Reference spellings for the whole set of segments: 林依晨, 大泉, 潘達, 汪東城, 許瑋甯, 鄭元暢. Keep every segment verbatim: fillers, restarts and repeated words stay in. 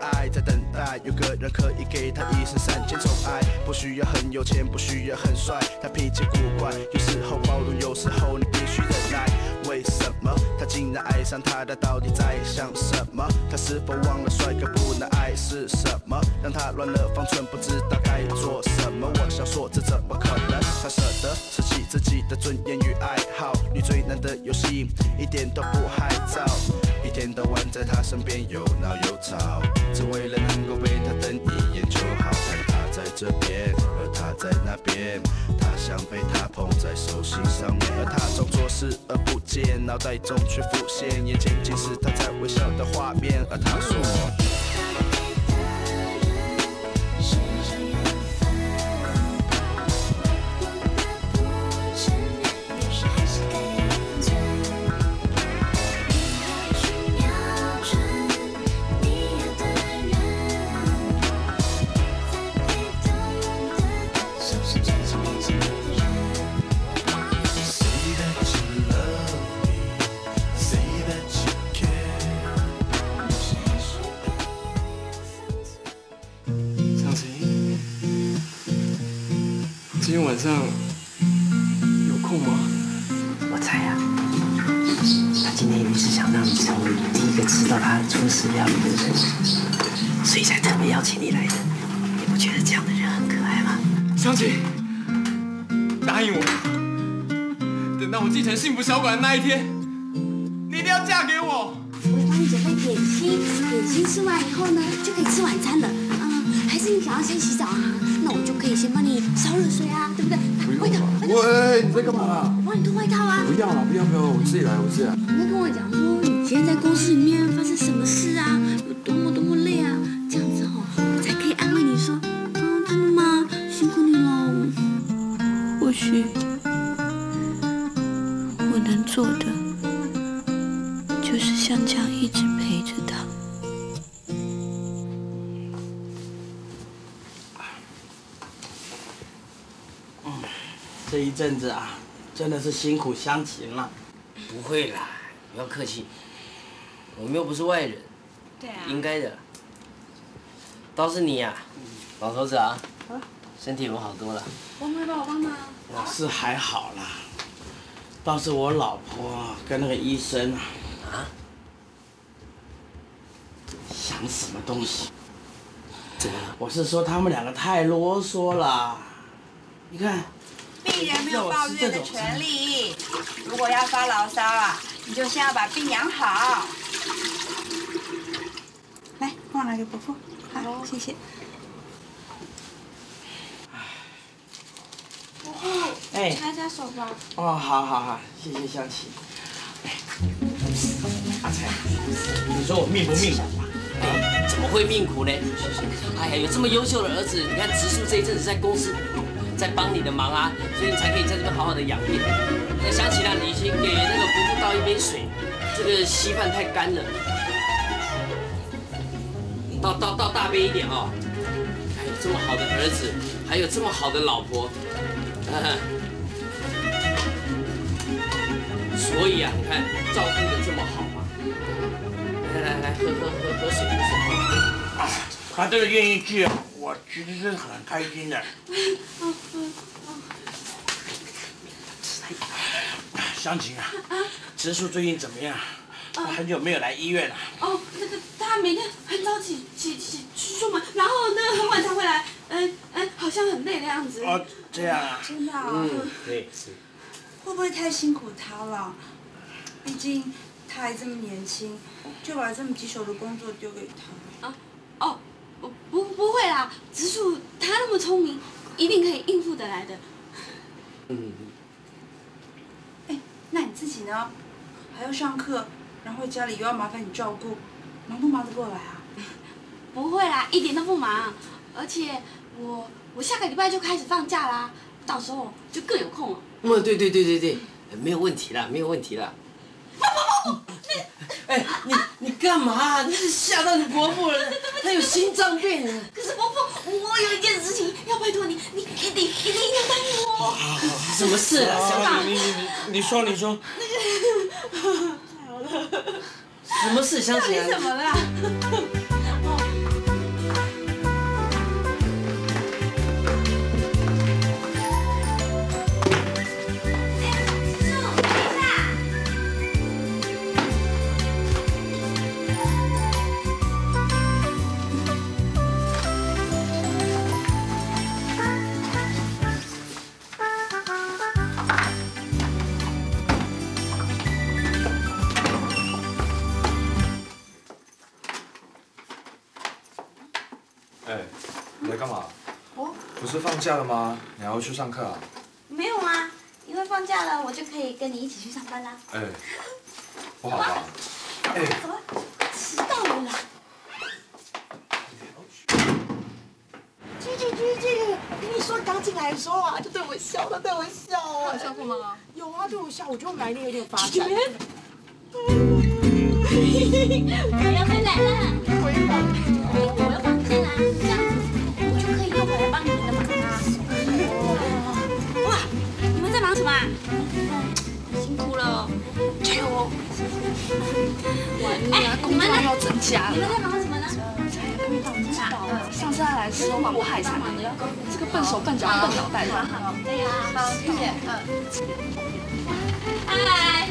爱在等待，有个人可以给他一生三千宠爱。不需要很有钱，不需要很帅，他脾气古怪，有时候包容，有时候你必须忍耐。为什么他竟然爱上他？他到底在想什么？他是否忘了帅哥不能爱是什么？让他乱了方寸，不知道该做什么。我想说，这怎么可能？他舍得舍弃自己的尊严与爱好，你最难的游戏一点都不害臊。 一天到晚在他身边又闹又吵，只为了能够被他瞪一眼就好。但他在这边，而他在那边，他想被他捧在手心上面，而他装作视而不见，脑袋中却浮现眼前尽是他在微笑的画面，而他说。 今天晚上有空吗？我猜啊，他今天一定是想让你成为第一个吃到他厨师料理的人，所以才特别邀请你来的。你不觉得这样的人很可爱吗？湘琴，答应我，等到我继承幸福小馆的那一天，你一定要嫁给我。我会帮你准备点心，点心吃完以后呢，就可以吃晚餐了。嗯，还是你想要先洗澡啊？ 那我就可以先帮你烧热水啊，对不对？外套，喂，你在干嘛啦？我帮你脱外套啊！不要了，不要不要，我自己来，我自己来。你在跟我讲说你今天在公司里面发生什么事啊，有多么多么累啊，这样子哦，我才可以安慰你说，嗯，真的吗？辛苦你了。或许我能做的就是像这样一直陪着他。 这一阵子啊，真的是辛苦湘琴了。不会啦，不要客气，我们又不是外人。对啊。应该的。倒是你呀、啊，老头子啊，啊身体有好多了。我没帮我帮忙。我是还好啦，倒是我老婆跟那个医生啊，啊，想什么东西？怎么了？我是说他们两个太啰嗦了，你看。 病人没有抱怨的权利。如果要发牢骚啊，你就先要把病养好。来，帮我拿给伯父。好，谢谢。伯父，哎，擦擦手吧。哦，好好好，谢谢湘琴。阿才，你说我命不命苦啊？哎，怎么会命苦呢？哎呀，有这么优秀的儿子，你看植树这一阵子在公司。 在帮你的忙啊，所以你才可以在这边好好的养病。那湘琴啊，你先给那个伯父倒一杯水，这个稀饭太干了，倒倒倒大杯一点哦。哎，这么好的儿子，还有这么好的老婆，所以啊，你看照顾的这么好嘛。来来来，喝喝喝喝水，喝水。他这个愿意去。 我其实是很开心的。湘琴啊，植树最近怎么样？他很久没有来医院了。哦，那个他每天很早起起起出门，然后呢很晚才回来，嗯嗯，好像很累的样子。哦，这样啊。真的啊。嗯，对。会不会太辛苦他了？毕竟他还这么年轻，就把这么棘手的工作丢给他。啊，哦。 不不会啦，植树他那么聪明，一定可以应付得来的。嗯。哎，那你自己呢？还要上课，然后家里又要麻烦你照顾，忙不忙得过来啊？不会啦，一点都不忙。而且我我下个礼拜就开始放假啦，到时候就更有空了。嗯，对对对对对，没有问题啦，没有问题啦。不不不，那……哎，你你干嘛？你是吓到你伯父了？ 他有心脏病。可是伯父，我有一件事情要拜托你，你一定一定要答应我。什么事啊？小马，你你你说你说。那个，太好了。什么事？湘琴？你怎么了？哦。哎，你在干嘛？哦，不是放假了吗？你还要去上课啊？没有啊，因为放假了，我就可以跟你一起去上班啦。哎，不好吧？哎，走吧，迟到了。Gigi Gigi， 我跟你说，刚进来的时候啊，就对我笑，他对我笑啊。有笑过吗？有啊，对我笑，我觉得我哪一天有点发展。 我要回来了，我要绑进来，这样子我就可以用来帮你们的忙啦。哇，你们在忙什么啊？辛苦了，加油哦！哎，你们要增加了。你们在忙什么呢？因为到我们知道了，上次他来吃芒果海产，这个笨手笨脚笨脑袋的。对呀，好，谢谢。嗯，嗨。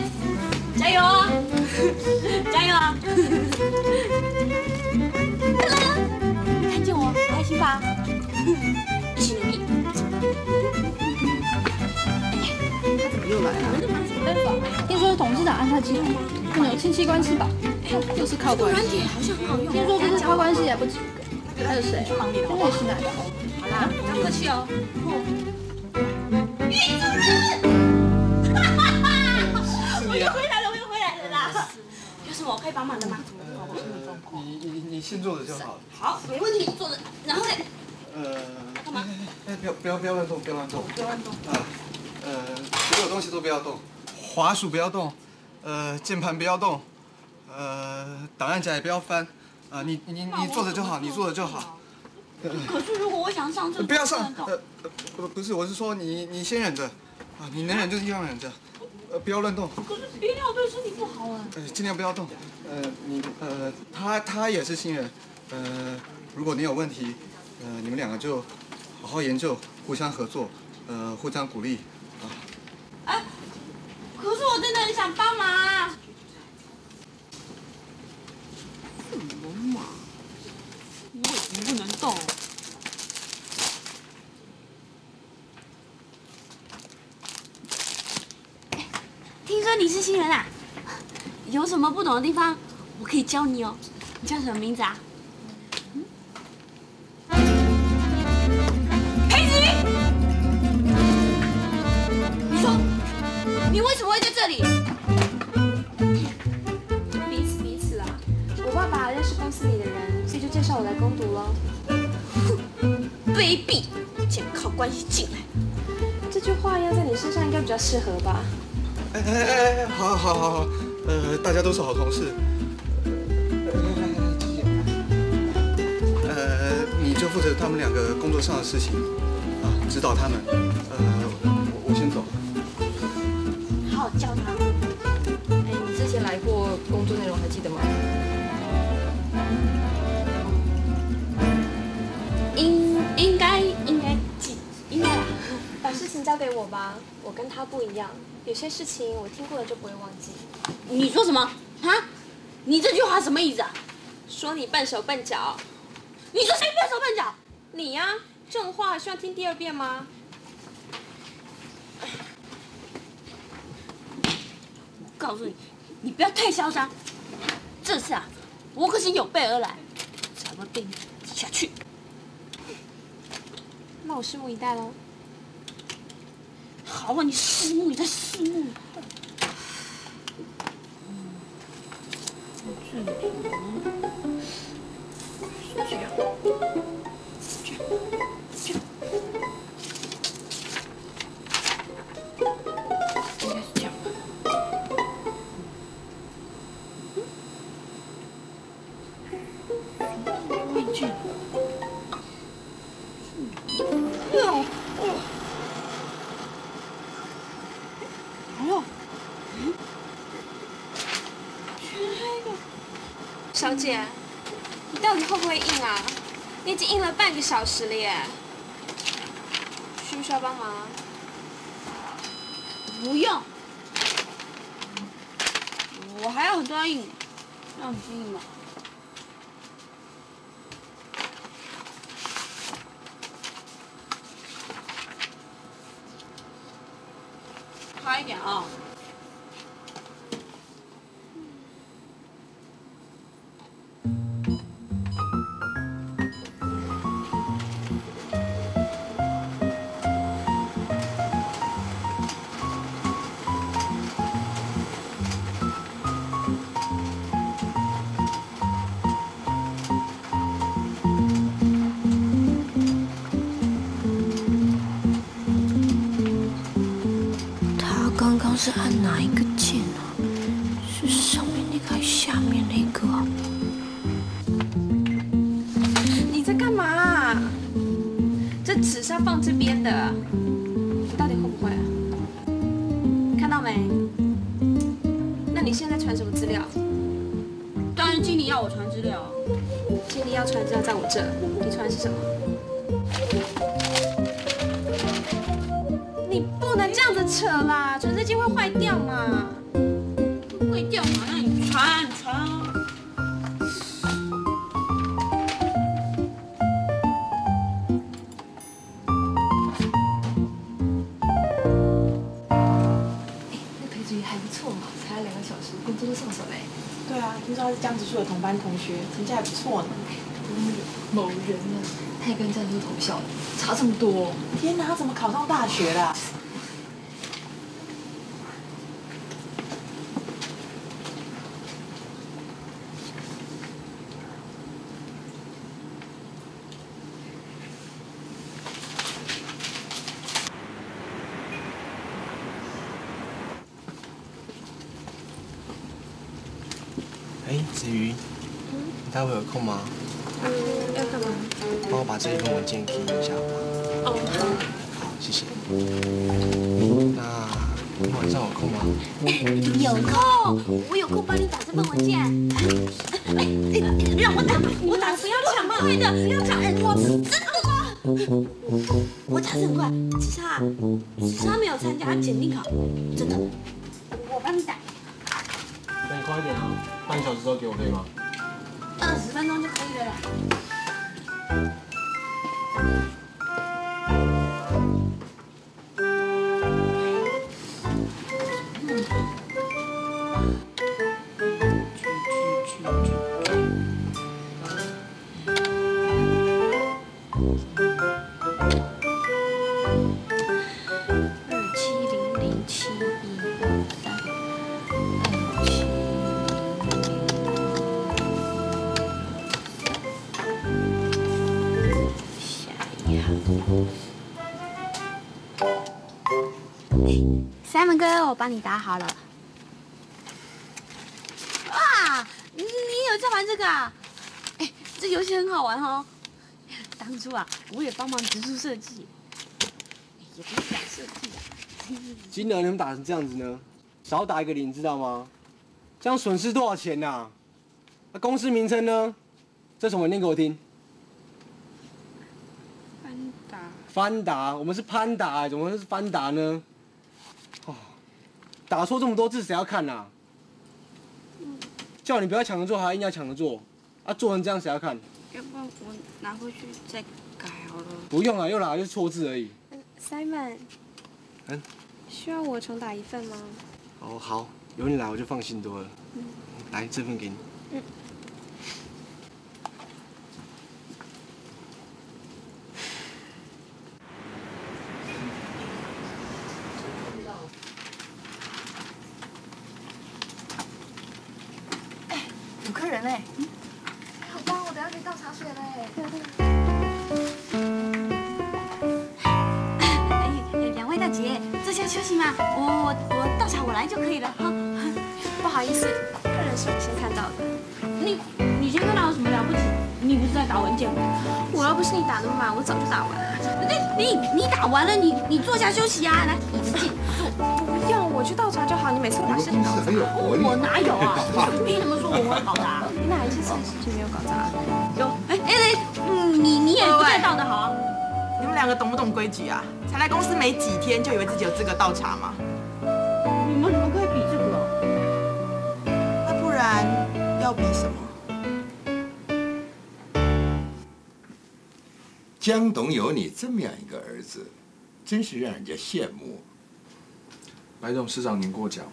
加油啊！加油啊！看见我，开心吧？一起努力。他怎么又来了？没办法，听说董事长按他激动，你有亲戚关系吧？又是靠关系。好像很好用。听说不是靠关系也不止一个，还有谁？去忙你的，我也是来的。好啦，不要客气哦。玉主任。 我可以帮忙的吗？你你你先坐着就好了。好，没问题，坐着。然后呢？呃，干嘛？哎，不要不要不要乱动，不要乱动，不要乱动。啊，呃，所有东西都不要动，滑鼠不要动，呃，键盘不要动，呃，档案夹也不要翻。啊，你你你坐着就好，你坐着就好。可是如果我想上厕所，不要上。呃，不不是，我是说你你先忍着，啊，你能忍就尽量忍着。 呃，不要乱动。可是憋尿对身体不好啊。呃，尽量不要动。呃，你呃，他他也是新人。呃，如果你有问题，呃，你们两个就好好研究，互相合作，呃，互相鼓励啊。哎，可是我真的很想帮忙啊。什么嘛？你为什么不能动？ 听说你是新人啊，有什么不懂的地方，我可以教你哦。你叫什么名字啊？裴子瑜，你说你为什么会在这里？彼此彼此啦，我爸爸认识公司里的人，所以就介绍我来攻读喽。哼，卑鄙，竟然靠关系进来。这句话用在你身上应该比较适合吧？ 哎哎哎，好，好，好，好，呃，大家都是好同事。呃，你就负责他们两个工作上的事情，啊，指导他们。呃，我我先走了。好好教他。哎，你之前来过，工作内容还记得吗？应应该应该记应该啦。把事情交给我吧，我跟他不一样。 有些事情我听过了就不会忘记。你说什么啊？你这句话什么意思啊？说你笨手笨脚。你说谁笨手笨脚？你呀、啊，这种话还需要听第二遍吗？我告诉你，你不要太嚣张。这次啊，我可是有备而来，才会被你挤下去。那我拭目以待喽。 好啊，你拭目以待，拭目以待。嗯，这是这样，这样，这样，应该是这样吧。嗯，位置。嗯，哦。 小姐，你到底会不会印啊？你已经印了半个小时了耶，需不需要帮忙啊？不用，我还有很多要印，让你去印吧。快一点啊！刚是按哪一个键啊？是上面那个还是下面那个啊？你在干嘛啊？这纸是要放这边的，你到底会不会啊？看到没？那你现在传什么资料？当然经理要我传资料。经理要传资料在我这，你传的是什么？ 你不能这样子扯啦，传这机会坏掉嘛！坏掉嘛？那你传传啊！哎，那裴子瑜还不错嘛，才两个小时，工作都上手嘞。对啊，听说他是江直树的同班同学，成绩还不错呢。某人啊，他也跟江直树同校的，差这么多。天哪，他怎么考上大学啦？ 哎，子瑜，你待会有空吗？嗯，要干嘛？帮我把这一份文件提一下好吗？哦，好，谢谢。那晚上有空吗？有空，我有空帮你打这份文件。哎，让我打，我打不要抢嘛，快的，不要抢，我真的吗？我打很快，只是啊，只是他没有参加检定考，真的，我帮你打。 那你快一点啊！半小时之后给我可以吗？二十分钟就可以了啦。二七零零七一。 Simon 哥，我帮你打好了。哇，你有在玩这个啊？哎，这游戏很好玩哦。当初啊，我也帮忙植树设计，也不是想设计啊。金额你们打成这样子呢？少打一个零，知道吗？这样损失多少钱呐？那公司名称呢？这什么？念给我听。 翻达，我们是潘达，怎么会是翻达呢？哦，打错这么多字，谁要看啊？叫你不要抢着做，还硬要抢着做，啊，做成这样谁要看？要不然我拿回去再改好了。不用了，又拿就是错字而已。嗯 ，Simon， 嗯，需要我重打一份吗？哦，好，有你来我就放心多了。嗯，来这份给你。嗯。 客人嘞，好吧，我等下可以倒茶水嘞。两位大姐，这下休息吗？我我我倒茶我来就可以了哈。不好意思，客人是我先看到的。你你先看到有什么了不起？你不是在打文件吗？我要不是你打那么晚，我早就打完了。你你打完了，你你坐下休息啊，来椅子进坐。 我去倒茶就好，你每次都把事情搞砸。我哪有啊？凭什么说我搞砸？你哪一件事情没有搞砸？有，哎哎哎，你你也不太倒的好。你们两个懂不懂规矩啊？才来公司没几天，就以为自己有资格倒茶吗？你们怎么可以比这个？那不然要比什么？江董有你这么样一个儿子，真是让人家羡慕。 白董事长，您过奖了。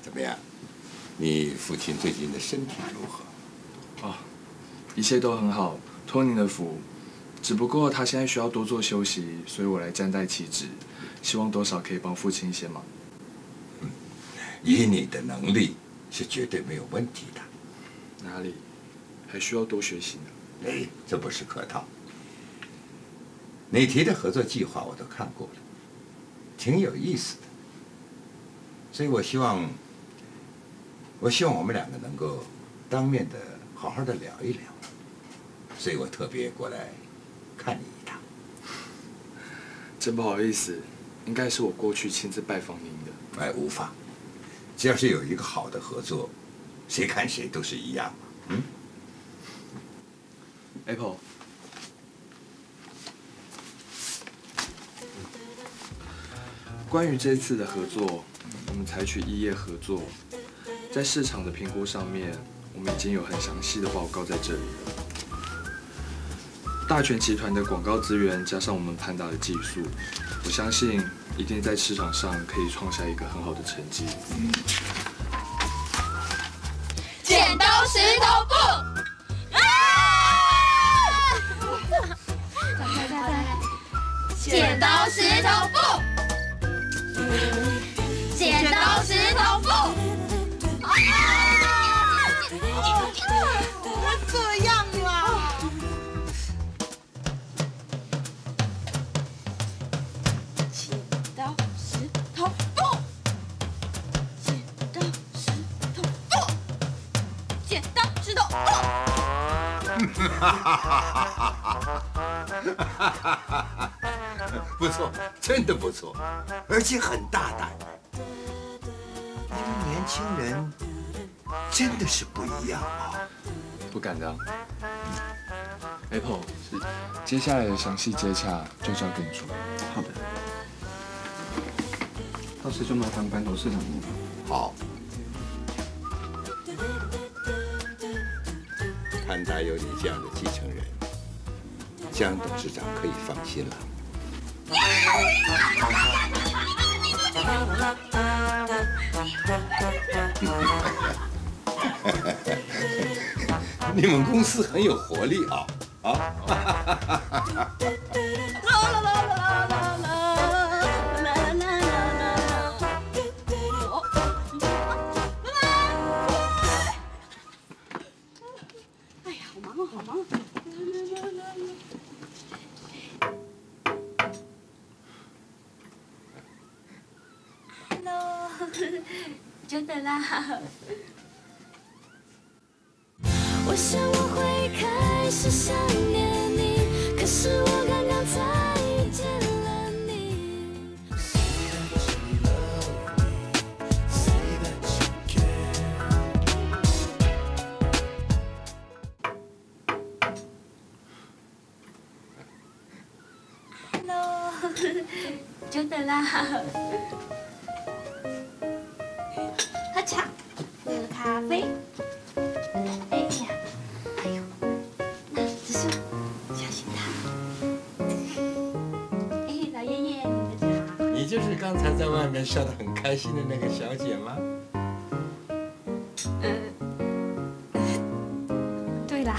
怎么样？你父亲最近的身体如何？啊，一切都很好，托您的福。只不过他现在需要多做休息，所以我来站在其职，希望多少可以帮父亲一些忙。嗯，以你的能力是绝对没有问题的。哪里？还需要多学习呢。哎，这不是客套。你提的合作计划我都看过了，挺有意思的。所以我希望，我希望我们两个能够当面的好好的聊一聊，所以我特别过来看你一趟。真不好意思，应该是我过去亲自拜访您的。哎，无妨，只要是有一个好的合作，谁看谁都是一样嘛。嗯。Apple。 关于这次的合作，我们采取异业合作，在市场的评估上面，我们已经有很详细的报告在这里了。大全集团的广告资源加上我们潘达的技术，我相信一定在市场上可以创下一个很好的成绩。嗯、剪刀石头布，啊！再来再来，剪刀石头布。 剪刀石头布，怎么这样啊？剪刀石头布，剪刀石头布，剪刀石头布。哈哈哈哈哈！不错，真的不错，而且很大胆。 年轻人真的是不一样啊！不敢当。Apple， 是接下来的详细接洽就交给你说。好的。到时就麻烦班董事长您了。好。看来有你这样的继承人，江董事长可以放心了。你们公司很有活力啊！啊！啦啦啦啦啦啦！哎呀，好忙啊，好忙！真的啦！我想我会开始想念你，可是我刚刚才遇见了你。Hello， 真的啦！ 茶，喝咖啡。哎呀，哎呦，那子苏，小心它。哎，老爷爷，你的茶。你就是刚才在外面笑得很开心的那个小姐吗？呃，对啦，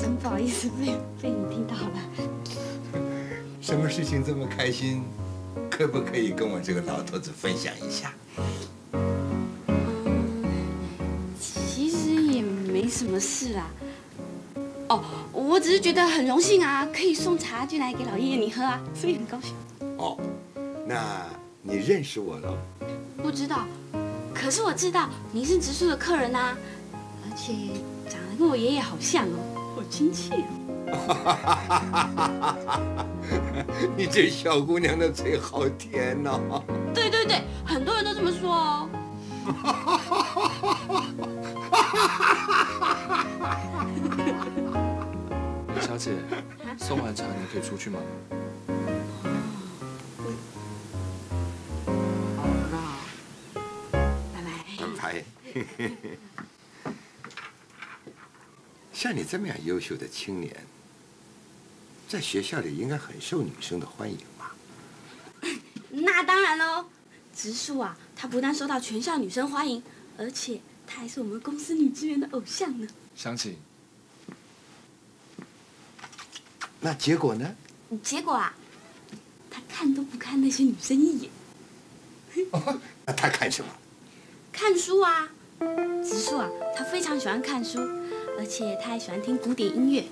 真不好意思，被被你听到了。什么事情这么开心？可不可以跟我这个老头子分享一下？ 什么事啦？哦，我只是觉得很荣幸啊，可以送茶进来给老爷爷你喝啊，所以很高兴。哦，那你认识我了？不知道，可是我知道您是直树的客人啊，而且长得跟我爷爷好像哦，好亲切哦。你这小姑娘的嘴好甜哦。对对对，很多人都这么说哦。 小姐，送完茶你可以出去吗？好啦，拜拜。拜拜。像你这么样优秀的青年，在学校里应该很受女生的欢迎吧？那当然喽，植树啊，她不但受到全校女生欢迎，而且。 她还是我们公司女职员的偶像呢。相信。那结果呢？结果啊，她看都不看那些女生一眼。哦、那她看什么？看书啊。植树啊，她非常喜欢看书，而且她还喜欢听古典音乐。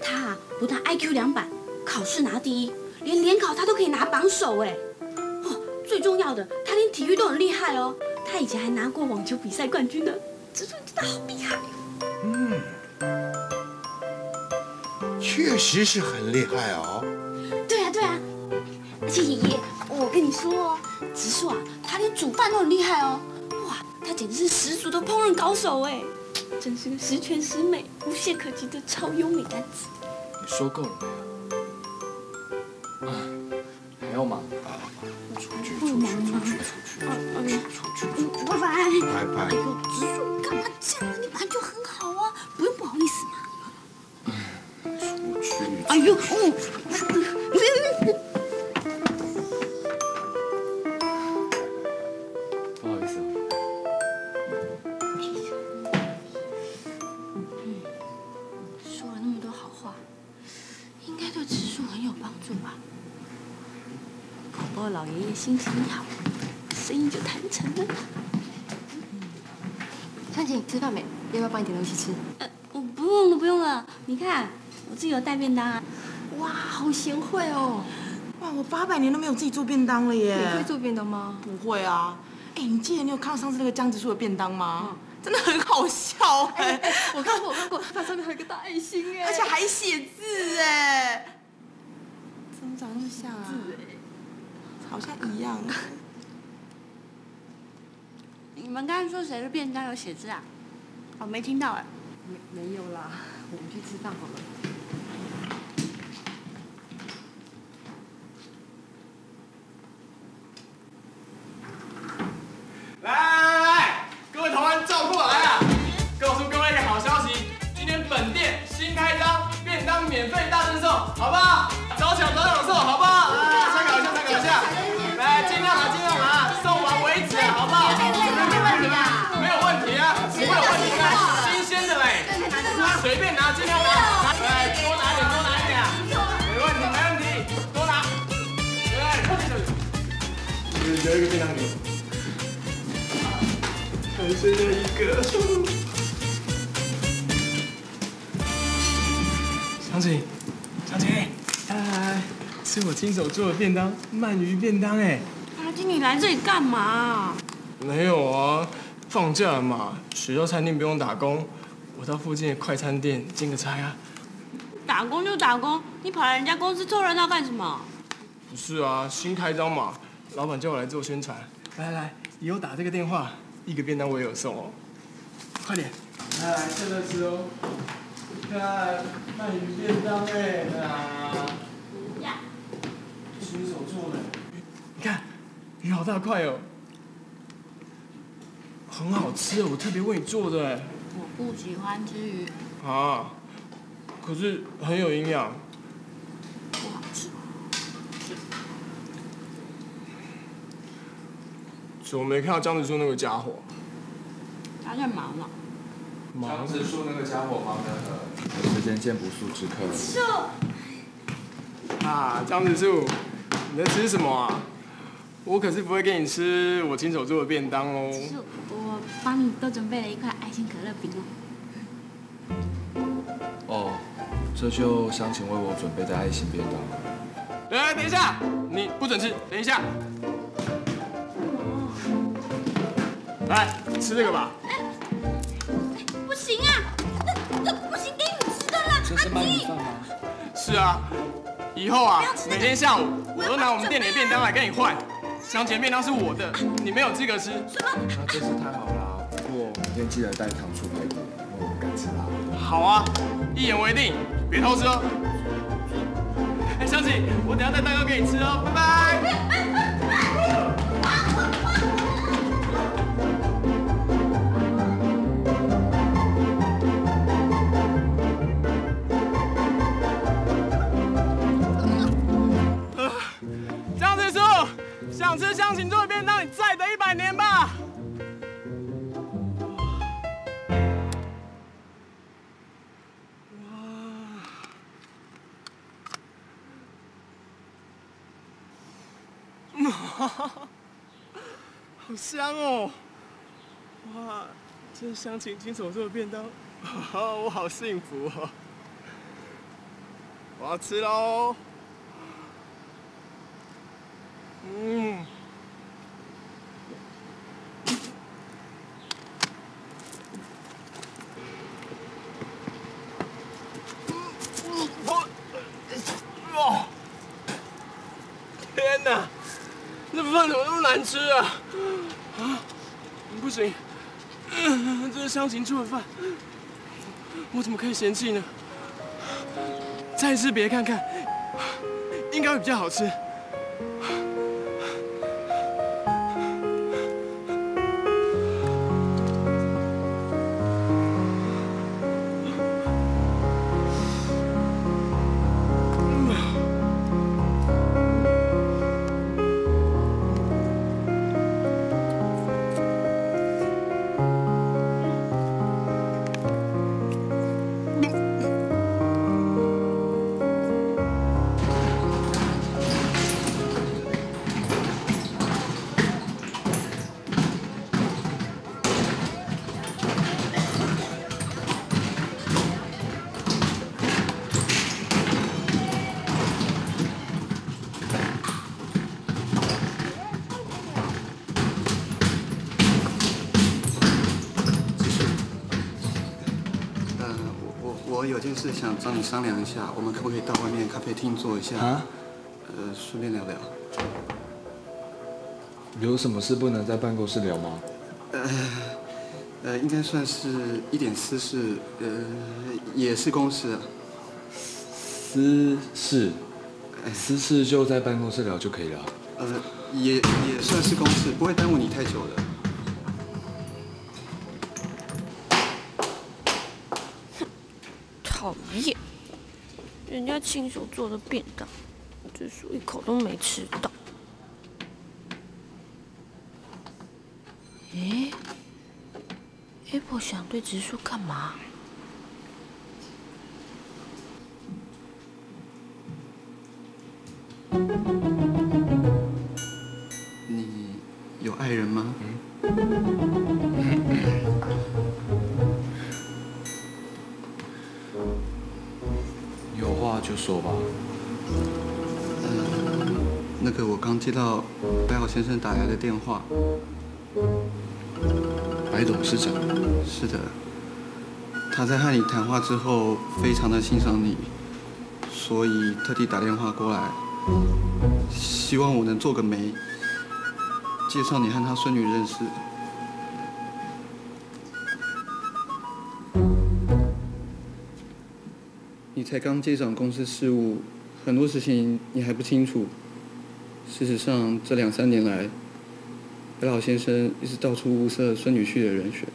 她啊，不但 I Q 两百，考试拿第一，连联考她都可以拿榜首哎。哦，最重要的，她连体育都很厉害哦。他以前还拿过网球比赛冠军的，这真的好厉害。嗯，确实是很厉害哦。对啊，对啊。而且爷爷，我跟你说哦，植树啊，他连煮饭都很厉害哦。哇，他简直是十足的烹饪高手哎，真是个十全十美、无懈可击的超优美男子。你说够了没有？ 还要忙啊！出去，出去，出去，出去，出去，出去！拜拜，拜拜！哎呦，植树，你干嘛这样？你本来就很好啊，不用不好意思嘛。出去！哎呦，哦，不好意思。说了那么多好话，应该对植树很有帮助吧？ 我老爷爷心情一好，生意就谈成了。香姐，你吃饭没？要不要帮你点东西吃？呃，我不用了，不用了。你看，我自己有带便当啊。哇，好贤惠哦！哇，我八百年都没有自己做便当了耶。你会做便当吗？不会啊。哎，你记得你有看到上次那个江直树的便当吗？嗯 真的很好笑哎！我看过，我看过，它上面还有一个大爱心哎，而且还写字哎。怎么长那么像啊？ 好像一样。你们刚才说谁的便当有写字啊？我没听到哎。没没有啦，我们去吃饭好了。来来来来，各位同仁照过来啊！告诉各位一个好消息，今天本店新开张，便当免费大赠送，好不好？早抢早享受，好不好？来，参考一下，参考一下。 来，尽量啊，尽量啊，送完为止，好不好？没有问题啊，没有问题啊，新鲜的嘞，随便拿，尽量拿，来，多拿点，多拿一点，没问题，没问题，多拿。对，留一个便当给我，还剩下一个。湘琴，湘琴，来来来。 是我亲手做的便当，鳗鱼便当哎！阿金，你来这里干嘛？没有啊，放假了嘛，学校餐厅不用打工，我到附近的快餐店兼个差啊。打工就打工，你跑来人家公司凑热闹干什么？不是啊，新开张嘛，老板叫我来做宣传。来来来，以后打这个电话，一个便当我也有送哦。快点，来来趁热吃哦。看鳗鱼便当哎，啊！ 亲手做的，你看，鱼好大块哦，很好吃哦，我特别为你做的。我不喜欢吃鱼。啊，可是很有营养。不好吃。怎么没看到江直树那个家伙？他在忙嘛。江直树那个家伙忙得很，有时间见不速之客。树。啊，江直树。 你在吃什么啊？我可是不会给你吃我亲手做的便当哦。是，我帮你都准备了一块爱心可乐饼哦。哦，这就湘琴为我准备的爱心便当。来，等一下，你不准吃，等一下。来，吃这个吧。不行啊，这这不行，给你吃的啦。这是鳗鱼饭吗？是啊。 以后啊，每天下午我都拿我们店里的便当来跟你换。湘琴便当是我的，你没有资格吃。那真是太好了，不过明天记得带糖醋排骨，我不敢吃辣。好啊，一言为定，别偷吃哦。哎，湘琴，我等下带蛋糕给你吃哦，拜拜。 想吃湘琴做的便当，你再等一百年吧。哇！嗯，好香哦！哇，这是湘琴亲手做的便当，我好幸福哦！我要吃喽！ 嗯，饭怎么那么难吃啊？啊，不行，这是湘琴煮的饭，我怎么可以嫌弃呢？再吃别看看，应该会比较好吃。 有件事想找你商量一下，我们可不可以到外面咖啡厅坐一下？啊？呃，顺便聊聊。有什么事不能在办公室聊吗？呃，呃，应该算是一点私事，呃，也是公事。私事？私事就在办公室聊就可以了。呃，也也算是公事，不会耽误你太久的。 讨厌，人家亲手做的便当，只数一口都没吃到。诶 ，Apple 想对植树干嘛？你有爱人吗？就说吧。嗯，那个我刚接到白好先生打来的电话。白董事长。是的。他在和你谈话之后，非常的欣赏你，所以特地打电话过来，希望我能做个媒，介绍你和他孙女认识。 你才刚接掌公司事务，很多事情你还不清楚。事实上，这两三年来，白老先生一直到处物色孙女婿的人选。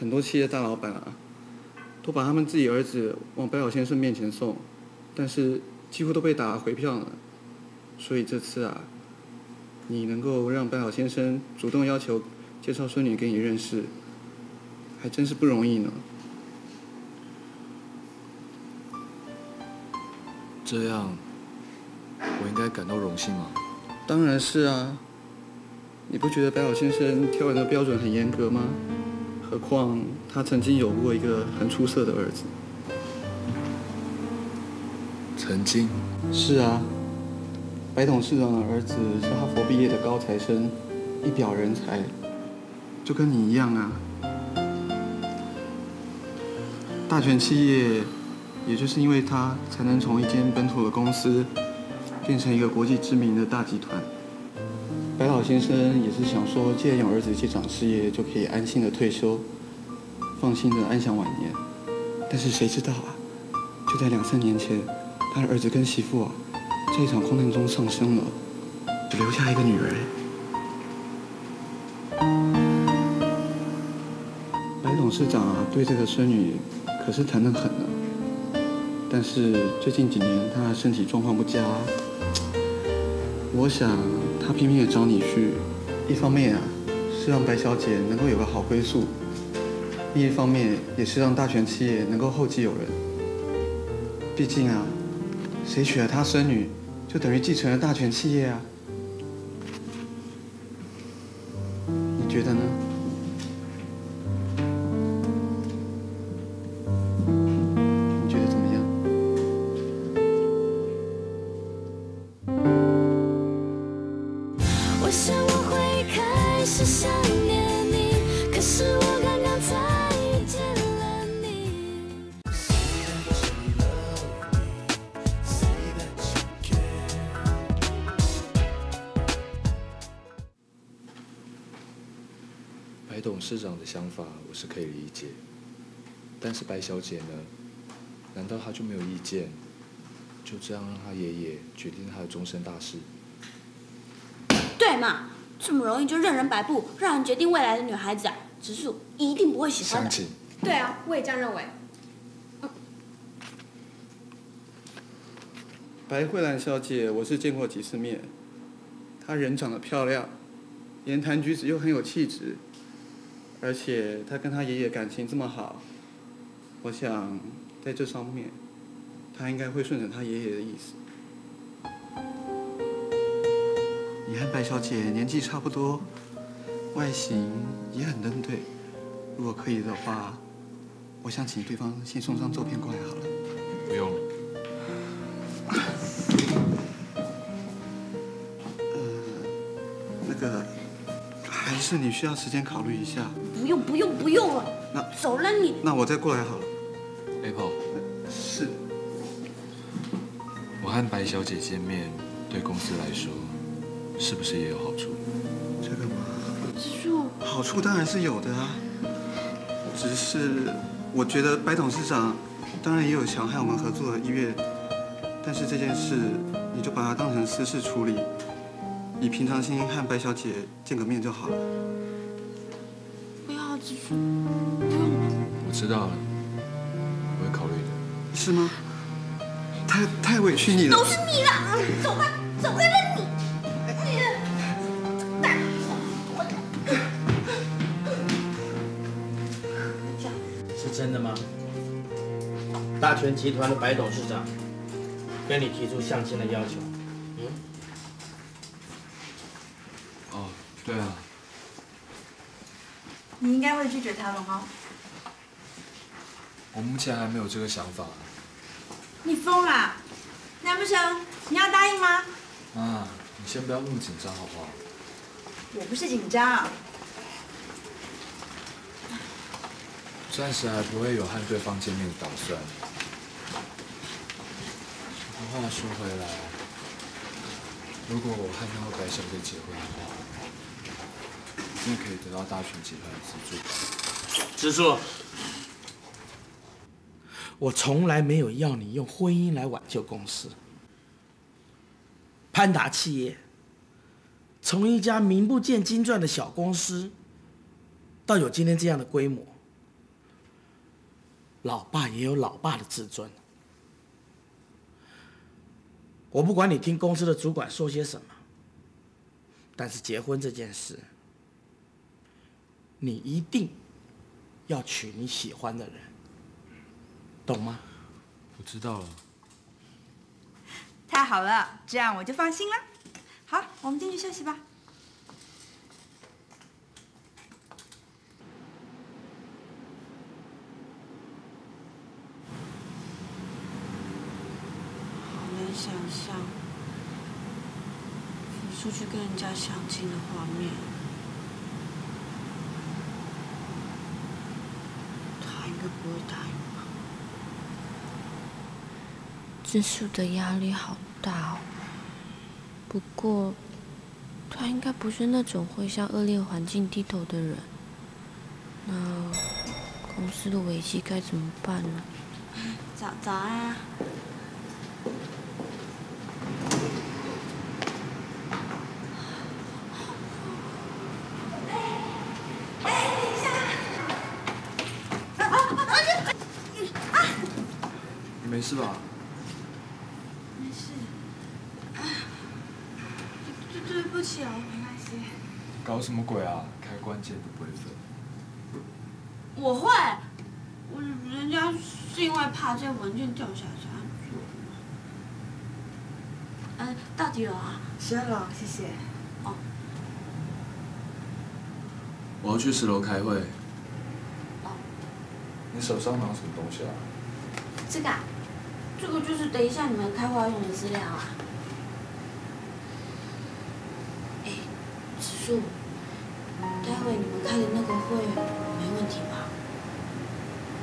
很多企业大老板啊，都把他们自己儿子往白老先生面前送，但是几乎都被打回票了。所以这次啊，你能够让白老先生主动要求介绍孙女给你认识，还真是不容易呢。 这样，我应该感到荣幸吗？当然是啊！你不觉得白老先生挑人的标准很严格吗？何况他曾经有过一个很出色的儿子。曾经？是啊，白董事长的儿子是哈佛毕业的高材生，一表人才，就跟你一样啊。大权企业。 也就是因为他，才能从一间本土的公司变成一个国际知名的大集团。白老先生也是想说，既然有儿子接掌事业，就可以安心的退休，放心的安享晚年。但是谁知道啊？就在两三年前，他的儿子跟媳妇啊，在一场空难中丧生了，只留下一个女儿。白董事长啊，对这个孙女可是疼得很呢。 但是最近几年他身体状况不佳，我想他拼命的找你去，一方面啊是让白小姐能够有个好归宿，另一方面也是让大权企业能够后继有人。毕竟啊，谁娶了他孙女，就等于继承了大权企业啊。你觉得呢？白董事长的想法我是可以理解，但是白小姐呢？难道她就没有意见？就这样让她爷爷决定她的终身大事？对嘛，这么容易就任人摆布，让人决定未来的女孩子啊，植树一定不会喜欢的。相亲。对啊，我也这样认为。嗯、白慧兰小姐，我是见过几次面，她人长得漂亮。 言谈举止又很有气质，而且他跟他爷爷感情这么好，我想在这方面，他应该会顺着他爷爷的意思。你和白小姐年纪差不多，外形也很登对，如果可以的话，我想请对方先送张照片过来好了。不用了。 是你需要时间考虑一下。不用不用不用了。那走了你。那我再过来好了。Apple。是。我和白小姐见面，对公司来说，是不是也有好处？这个嘛。植树。好处当然是有的啊。只是我觉得白董事长，当然也有想和我们合作的意愿，但是这件事你就把它当成私事处理。 以平常心和白小姐见个面就好了。不要，植树，不用。我知道了，我会考虑的。是吗？太太委屈你了。都是你了，走吧，走开了你。你，大我的。是真的吗？大全集团的白董事长跟你提出相亲的要求。 对啊，你应该会拒绝他了哈。我目前还没有这个想法。你疯啦？难不成你要答应吗？啊，你先不要那么紧张好不好？我不是紧张，暂时还不会有和对方见面的打算。话说回来，如果我和那位白小姐结婚的话。 那可以得到大全集团的资助。植树，我从来没有要你用婚姻来挽救公司。潘达企业从一家名不见经传的小公司，到有今天这样的规模，老爸也有老爸的自尊。我不管你听公司的主管说些什么，但是结婚这件事。 你一定要娶你喜欢的人，懂吗？我知道了。太好了，这样我就放心了。好，我们进去休息吧。好难想象，你出去跟人家相亲的画面。 不会答应吗？植树的压力好大哦。不过，他应该不是那种会向恶劣环境低头的人。那公司的危机该怎么办呢？早早啊！没事吧？没事。对对不起啊，我没关系。搞什么鬼啊？开关键不会分。我会，我人家是因为怕这文件掉下来才做的。嗯，到底了啊？十二楼，谢谢。哦。我要去十楼开会。哦。你手上拿什么东西啊？这个、啊。 这个就是等一下你们开会要用的资料啊。哎，植树，待会你们开的那个会没问题吧？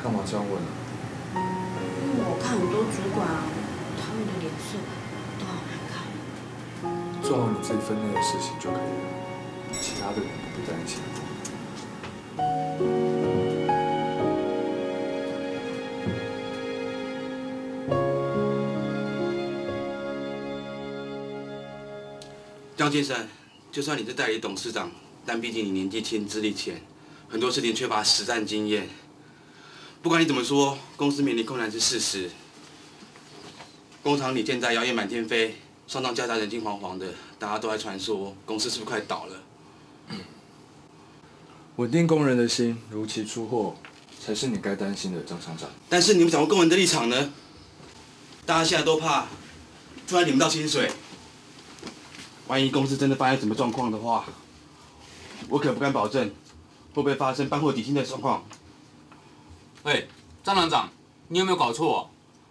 干嘛这样问啊？因为我看很多主管啊，他们的脸色都好难看。做好你自己分内的事情就可以了，其他的人不担心。张金山，就算你是代理董事长，但毕竟你年纪轻、资历浅，很多事情缺乏实战经验。不管你怎么说，公司面临困难是事实。工厂里现在谣言满天飞，上上下下人心惶惶的，大家都在传说公司是不是快倒了？稳定工人的心，如期出货，才是你该担心的，张厂长。但是你们掌握工人的立场呢？大家现在都怕，突然领不到薪水。 万一公司真的发生什么状况的话，我可不敢保证会不会发生搬货底薪的状况。喂，张厂长，你有没有搞错、啊？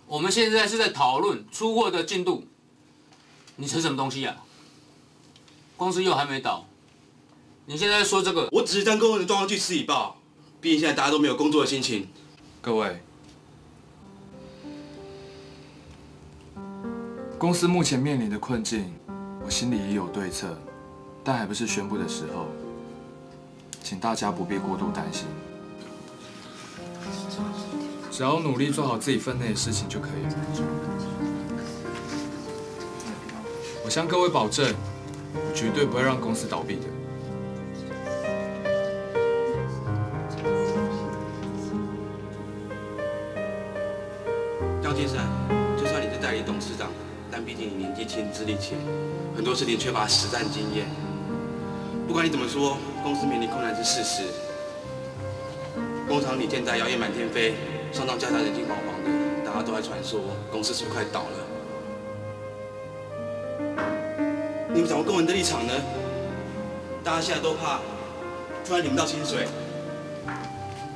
我们现在是在讨论出货的进度，你扯什么东西啊？公司又还没倒，你现在说这个？我只是将工人的状况据实以报，毕竟现在大家都没有工作的心情。各位，公司目前面临的困境。 我心里已有对策，但还不是宣布的时候，请大家不必过度担心。只要努力做好自己分内的事情就可以了。我向各位保证，我绝对不会让公司倒闭的。张先生，就算你是代理董事长。 但毕竟你年纪轻、资历浅，很多事情缺乏实战经验。不管你怎么说，公司面临困难是事实。工厂里现在谣言满天飞，上上下下人心惶惶的，大家都在传说公司是不是快倒了？你们掌握工人的立场呢？大家现在都怕，突然领不到薪水。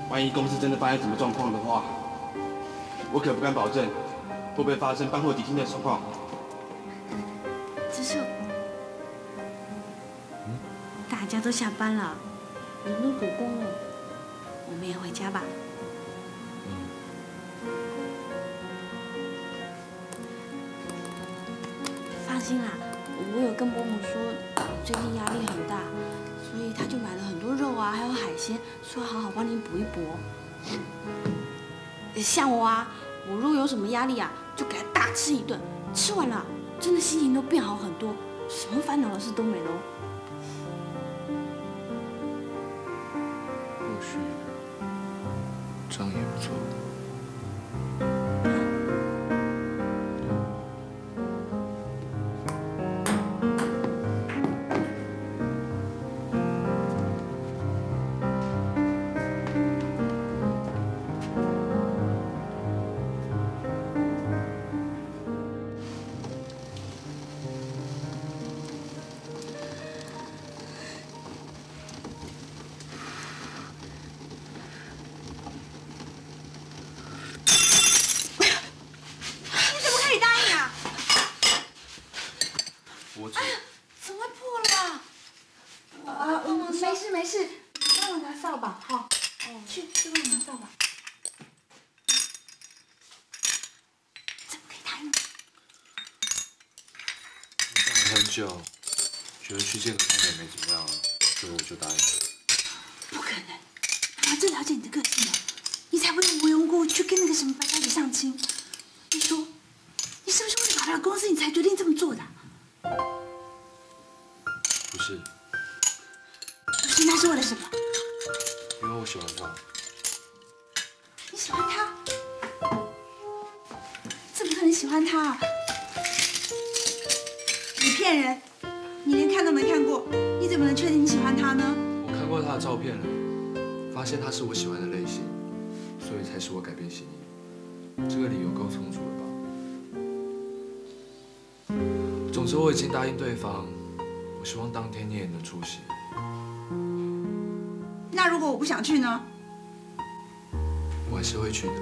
万一公司真的发生什么状况的话，我可不敢保证会不会发生搬货底薪的状况。 只是大家都下班了，人都补工了，我们也回家吧。放心啦，我有跟伯母说，最近压力很大，所以他就买了很多肉啊，还有海鲜，说好好帮您补一补。像我啊，我若有什么压力啊，就给他大吃一顿，吃完了。 真的心情都变好很多，什么烦恼的事都没了。或许这样也不错。觉得去见个看也没怎么样啊，所以我就答应了。不可能，妈妈最了解你的个性了，你才不能无缘无故去跟那个什么白小姐相亲。你说，你是不是为了搞他的公司，你才决定这么做的？不是。不是，那是为了什么？因为我喜欢他。你喜欢他？怎么可能喜欢他啊？ 骗人！你连看都没看过，你怎么能确定你喜欢他呢？我看过他的照片了，发现他是我喜欢的类型，所以才使我改变心意。这个理由够充足了吧？总之我已经答应对方，我希望当天你也能出席。那如果我不想去呢？我还是会去的。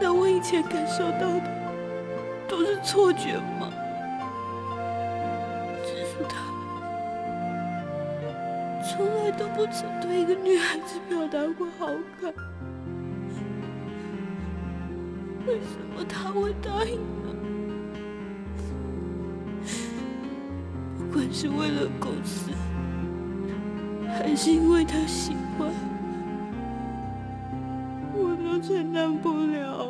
难道我以前感受到的都是错觉吗？只是他从来都不曾对一个女孩子表达过好感，为什么他会答应呢？不管是为了公司，还是因为他喜欢。 承担不了啊。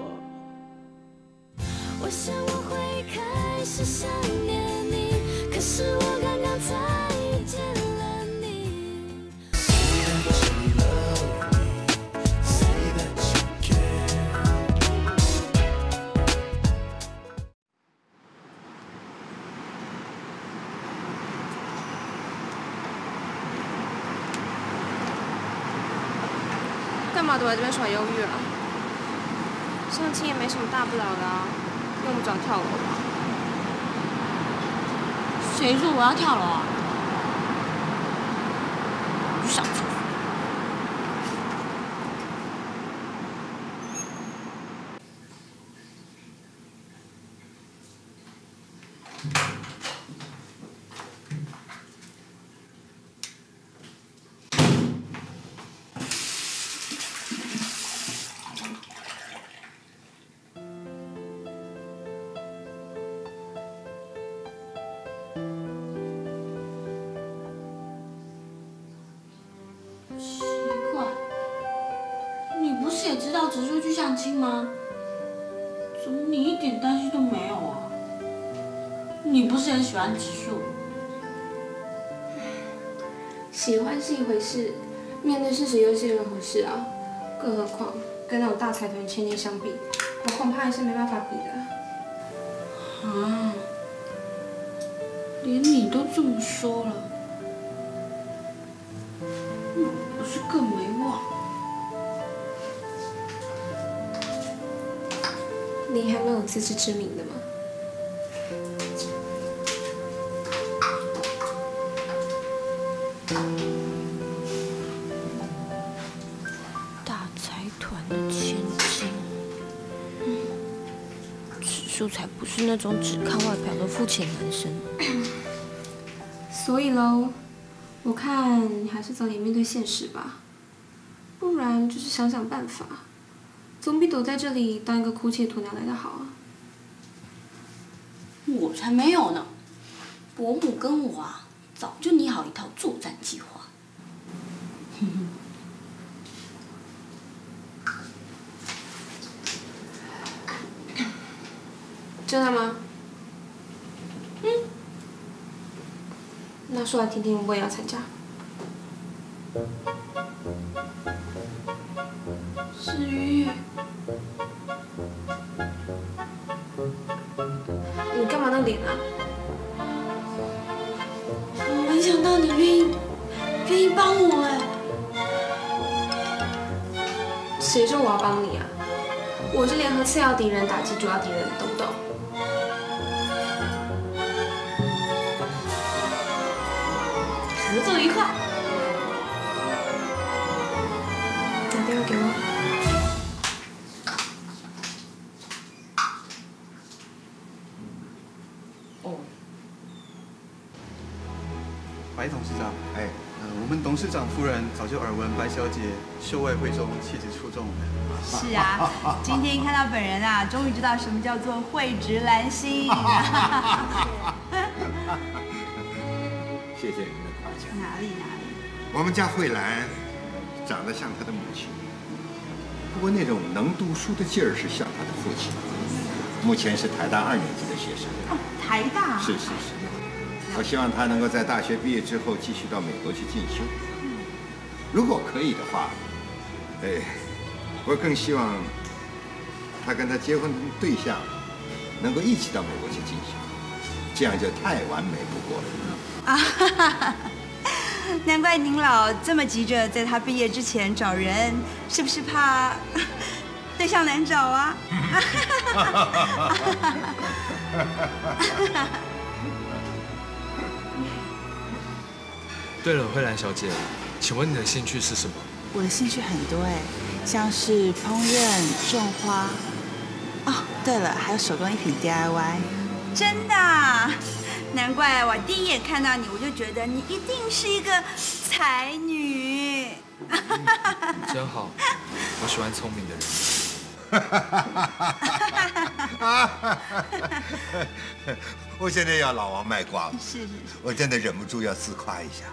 我想我会开始想念你，可是我刚刚才遇见了你。Say that you love me, say that you care。干嘛躲在这边耍忧郁啊？ 相亲也没什么大不了的啊，用不着跳楼吧？谁说我要跳楼啊？你想错了。只是去相亲吗？怎么你一点担心都没有啊？你不是很喜欢植树？喜欢是一回事，面对事实又是一回事啊。更何况跟那种大财团千金相比，我恐怕还是没办法比的。啊！连你都这么说了，那我是更没忘。 你还没有自知之明的吗？大财团的千金，嗯，植树才不是那种只看外表的肤浅男生。所以喽，我看你还是早点面对现实吧，不然就是想想办法。 总比躲在这里当一个哭泣的鸵鸟来的好啊！我才没有呢，伯母跟我啊，早就拟好一套作战计划。真的吗？嗯。那说来听听，我也要参加。 至于你干嘛那脸啊？我没想到你愿意愿意帮我哎！谁说我要帮你啊？我是联合次要敌人打击主要敌人，懂不懂？合作愉快！打电话给我。 白董事长，哎，呃，我们董事长夫人早就耳闻白小姐秀外慧中，气质出众。是啊，今天看到本人啊，终于知道什么叫做蕙质兰心。谢谢您的夸奖。哪里哪里。我们家蕙兰长得像她的母亲，不过那种能读书的劲儿是像她的父亲。目前是台大二年级的学生。哦，台大。是是是。 我希望他能够在大学毕业之后继续到美国去进修。如果可以的话，哎，我更希望他跟他结婚的对象能够一起到美国去进修，这样就太完美不过了。啊哈哈！难怪您老这么急着在他毕业之前找人，是不是怕对象难找啊？对了，蕙兰小姐，请问你的兴趣是什么？我的兴趣很多哎，像是烹饪、种花、对了，还有手工艺品 D I Y。真的啊，难怪我第一眼看到你，我就觉得你一定是一个才女。真好，我喜欢聪明的人。我现在要老王卖瓜了，是是是，我真的忍不住要自夸一下。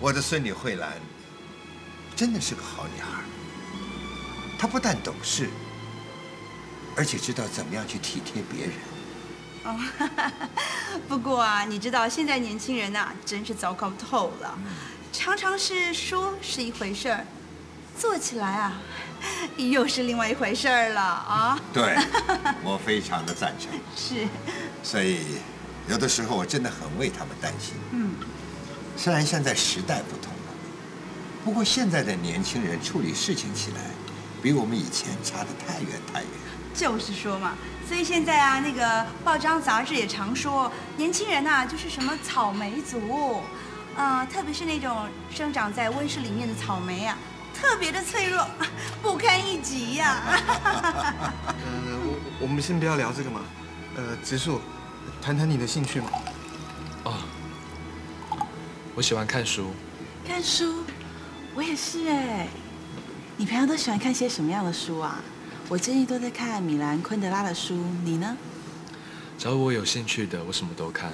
我的孙女慧兰真的是个好女孩，她不但懂事，而且知道怎么样去体贴别人。哦，不过啊，你知道现在年轻人呐，真是糟糕透了，常常是说是一回事儿，做起来啊，又是另外一回事儿了啊。对，我非常的赞成。是。所以，有的时候我真的很为他们担心。嗯。虽然现在时代不同了，不过现在的年轻人处理事情起来，比我们以前差得太远太远。就是说嘛，所以现在啊，那个报章杂志也常说，年轻人呐、啊，就是什么草莓族，呃，特别是那种生长在温室里面的草莓啊，特别的脆弱，不堪一击呀、啊。呃，我我们先不要聊这个嘛，呃，植树，谈谈你的兴趣嘛。哦。我喜欢看书，看书，我也是哎。你平常都喜欢看些什么样的书啊？我最近都在看米兰昆德拉的书，你呢？只要我有兴趣的，我什么都看。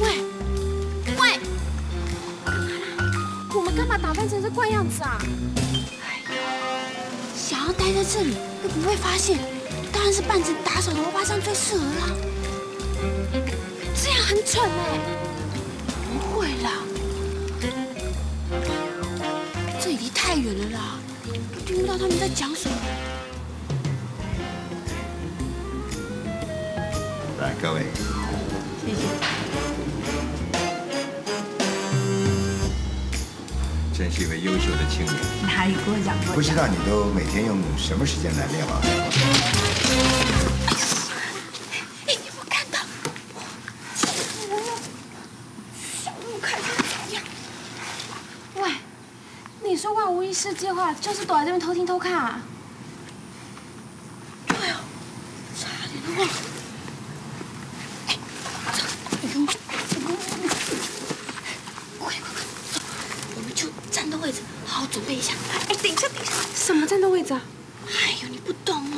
喂，喂，我们干嘛打扮成这怪样子啊？ 想要待在这里又不会发现，当然是扮成打扫的欧巴桑最适合啦。这样很蠢哎！不会啦，这里离太远了啦，都听不到他们在讲什么。来，各位，谢谢。真是一位优秀的青年。哪有过奖过奖？不知道你都每天用什么时间来练网球？哎，我看到，我看到怎样？喂，你说万无一失计划，就是躲在这边偷听偷看啊？对啊，差点都忘了。准备一下，哎，等一下，等一下，什么战斗位置啊？哎呦，你不懂哦。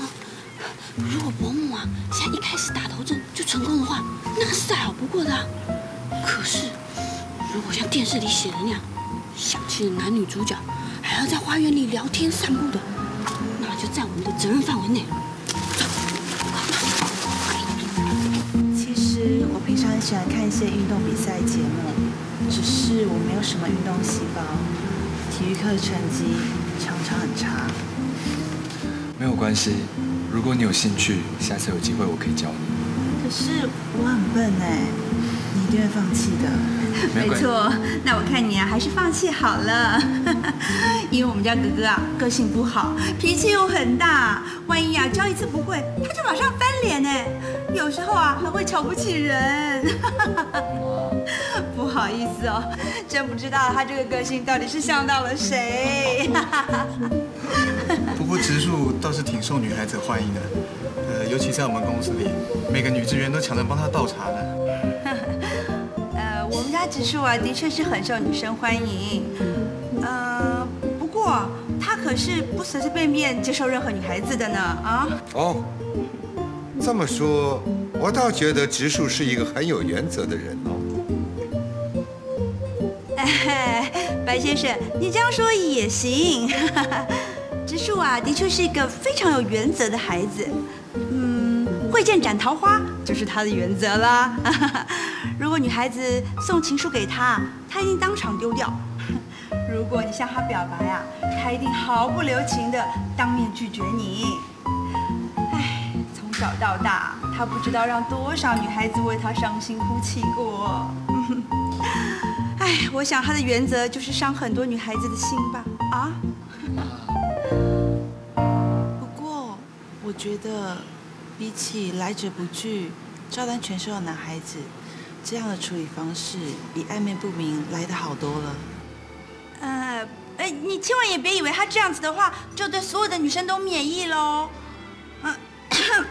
如果伯母啊，现在一开始打头阵就成功的话，那个是再好不过的啊。可是，如果像电视里写的那样，小气的男女主角还要在花园里聊天散步的，那就在我们的责任范围内了。其实我平常很喜欢看一些运动比赛节目，只是我没有什么运动细胞。 体育课成绩常常很差，没有关系。如果你有兴趣，下次有机会我可以教你。可是我很笨哎，你一定会放弃的。没错，那我看你啊，还是放弃好了。因为我们家哥哥啊，个性不好，脾气又很大，万一啊教一次不会，他就马上翻脸哎。有时候啊，还会瞧不起人。不好意思哦，真不知道他这个个性到底是像到了谁。不过植树倒是挺受女孩子欢迎的，呃，尤其在我们公司里，每个女职员都抢着帮他倒茶呢。呃，我们家植树啊，的确是很受女生欢迎。呃，不过他可是不随随便便接受任何女孩子的呢啊。哦，这么说，我倒觉得植树是一个很有原则的人哦。 哎，白先生，你这样说也行。植树啊，的确是一个非常有原则的孩子。嗯，会见斩桃花就是他的原则啦。如果女孩子送情书给他，他一定当场丢掉；如果你向他表白啊，他一定毫不留情的当面拒绝你。哎，从小到大，他不知道让多少女孩子为他伤心哭泣过。 哎，我想他的原则就是伤很多女孩子的心吧，啊。不过，我觉得比起来者不拒、照单全收的男孩子，这样的处理方式比暧昧不明来得好多了。呃，哎，你千万也别以为他这样子的话，就对所有的女生都免疫喽。嗯、呃，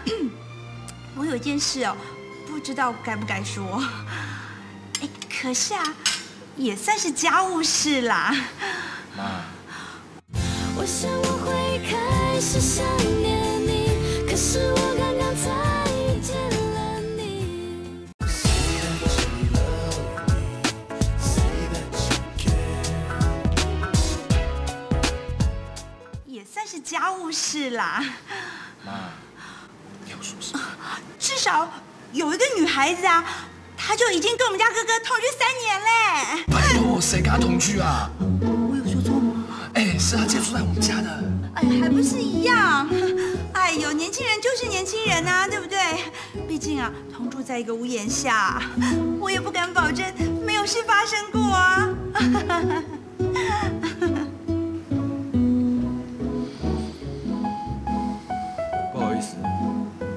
我有一件事哦，不知道该不该说。哎，可是啊，也算是家务事啦。妈。我想我会开始想念你，可是我刚刚才见。 算是家务事啦，妈，你要说什么？至少有一个女孩子啊，她就已经跟我们家哥哥同居三年嘞。拜托，谁跟她同居啊？我有说错吗？哎，是她借住在我们家的。哎，还不是一样。哎呦，年轻人就是年轻人啊，对不对？毕竟啊，同住在一个屋檐下，我也不敢保证没有事发生过啊。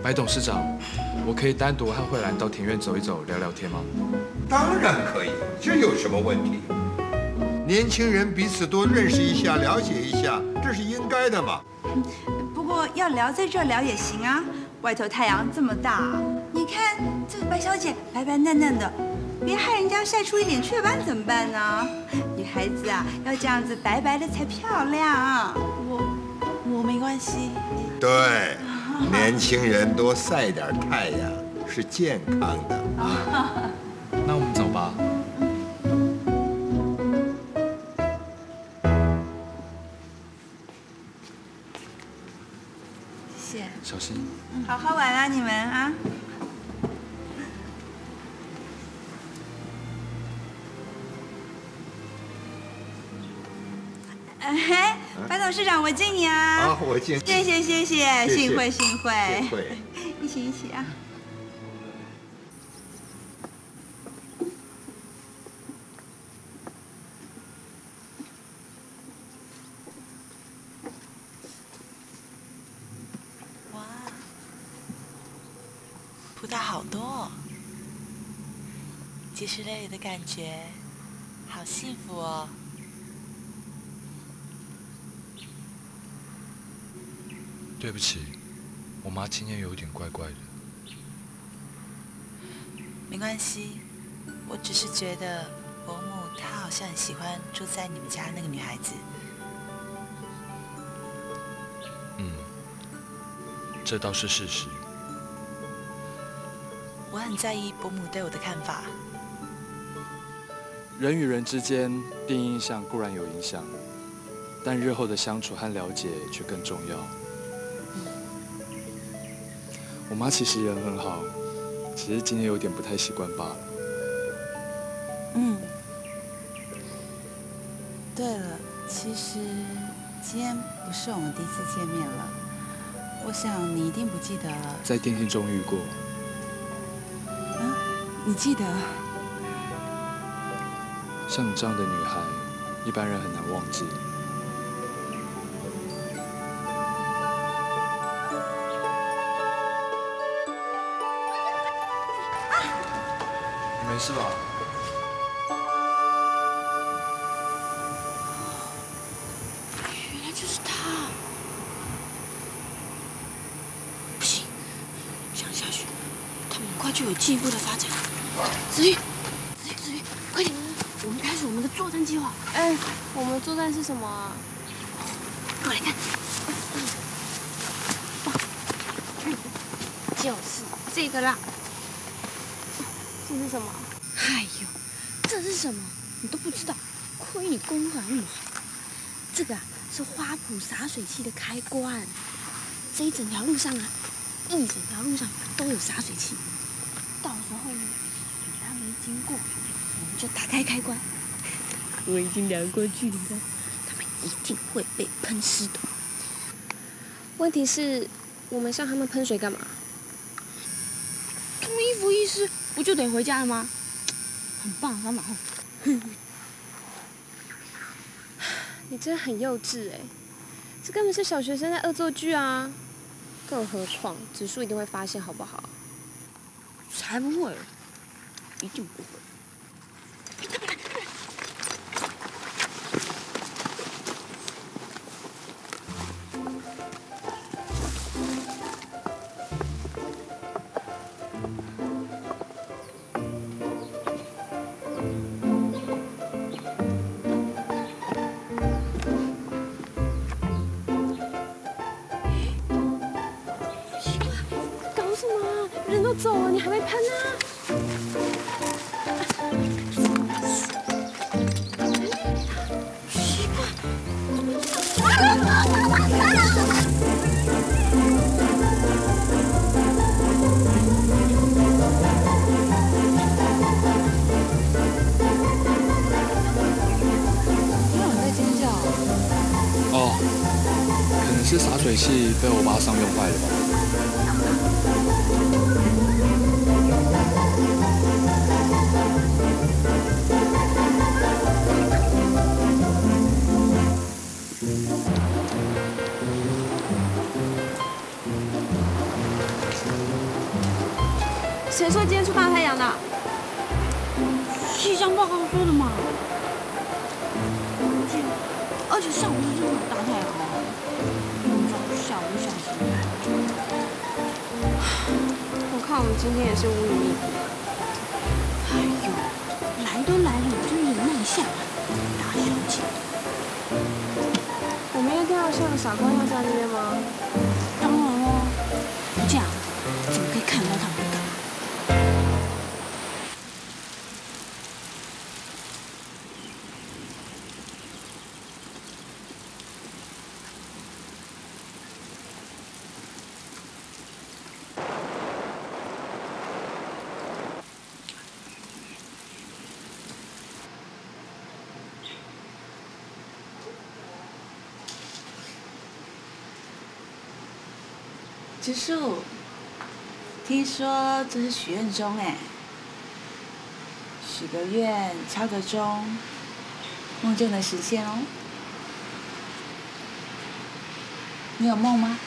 白董事长，我可以单独和慧兰到庭院走一走，聊聊天吗？当然可以，这有什么问题？年轻人彼此多认识一下，了解一下，这是应该的嘛。不过要聊在这聊也行啊，外头太阳这么大，你看这个白小姐白白嫩嫩的，别害人家晒出一脸雀斑怎么办呢？女孩子啊，要这样子白白的才漂亮。我我没关系。对。 年轻人多晒点太阳是健康的。那我们走吧。谢谢。小心。好好玩啊，你们啊。哎。 白董事长，我敬你啊！啊，我敬。谢谢谢谢，幸会幸会。幸会，一起一起啊！哇，葡萄好多，哦，结实累累的感觉，好幸福哦！ 对不起，我妈今天有点怪怪的。没关系，我只是觉得伯母她好像很喜欢住在你们家那个女孩子。嗯，这倒是事实。我很在意伯母对我的看法。人与人之间第一印象固然有影响，但日后的相处和了解却更重要。 我妈其实人很好，只是今天有点不太习惯罢了。嗯，对了，其实今天不是我们第一次见面了，我想你一定不记得了。在电梯中遇过。嗯，你记得？像你这样的女孩，一般人很难忘记。 是吧？原来就是他！不行，这样下去，他们很快就有进一步的发展。子玉，子玉，子玉，快点，我们开始我们的作战计划。哎，我们的作战是什么啊？过来看，就是这个啦。这是什么？ 哎呦，这是什么？你都不知道，亏你功夫还那么好。这个啊是花圃洒水器的开关，这一整条路上啊，一整条路上都有洒水器。到时候呢，他们一经过，我们就打开开关。我已经量过距离了，他们一定会被喷湿的。问题是，我们向他们喷水干嘛？脱衣服一湿，不就得回家了吗？ 很棒，老马后。你真的很幼稚哎，这根本是小学生在恶作剧啊！更何况，子树一定会发现，好不好？才不会，一定不会。 走了，你还没喷呢、啊！奇怪，有人在尖叫。哦，可能是洒水器被我妈上用坏了吧。 谁说今天出大太阳的？气象报告说的嘛。而且上午是真的大太阳啊，下午小时。我看我们今天也是乌云密布。哎呦，来都来了，我就忍耐一下吧。大小姐，我们要第二秀的傻瓜要在那边吗？当然哦，这样怎么可以看到他们？ 植树，听说这是许愿钟哎，许个愿，敲个钟，梦就能实现哦。你有梦吗？